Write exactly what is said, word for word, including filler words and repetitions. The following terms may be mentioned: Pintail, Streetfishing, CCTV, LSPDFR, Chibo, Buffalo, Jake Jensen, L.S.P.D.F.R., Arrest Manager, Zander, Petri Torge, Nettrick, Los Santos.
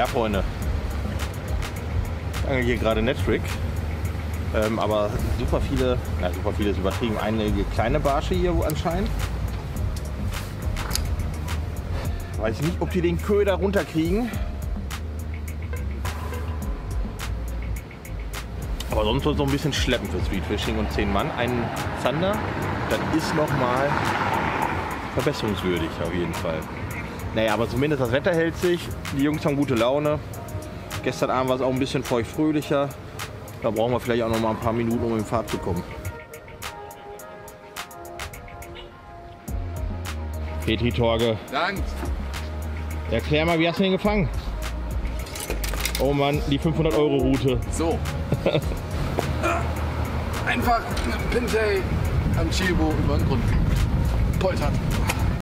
Ja, Freunde, ich angle hier gerade Nettrick, ähm, aber super viele, na super viele ist übertrieben, einige kleine Barsche hier anscheinend. Weiß ich nicht, ob die den Köder runterkriegen. Aber sonst wird es noch ein bisschen schleppen für Streetfishing und zehn Mann. Ein Zander, das ist nochmal verbesserungswürdig auf jeden Fall. Naja, aber zumindest das Wetter hält sich. Die Jungs haben gute Laune. Gestern Abend war es auch ein bisschen feuchtfröhlicher. Da brauchen wir vielleicht auch noch mal ein paar Minuten, um in Fahrt zu kommen. Petri Torge. Danke. Erklär mal, wie hast du den gefangen? Oh Mann, die fünfhundert Euro Route. So. Einfach mit dem Pintail am Chibo über den Grund poltern.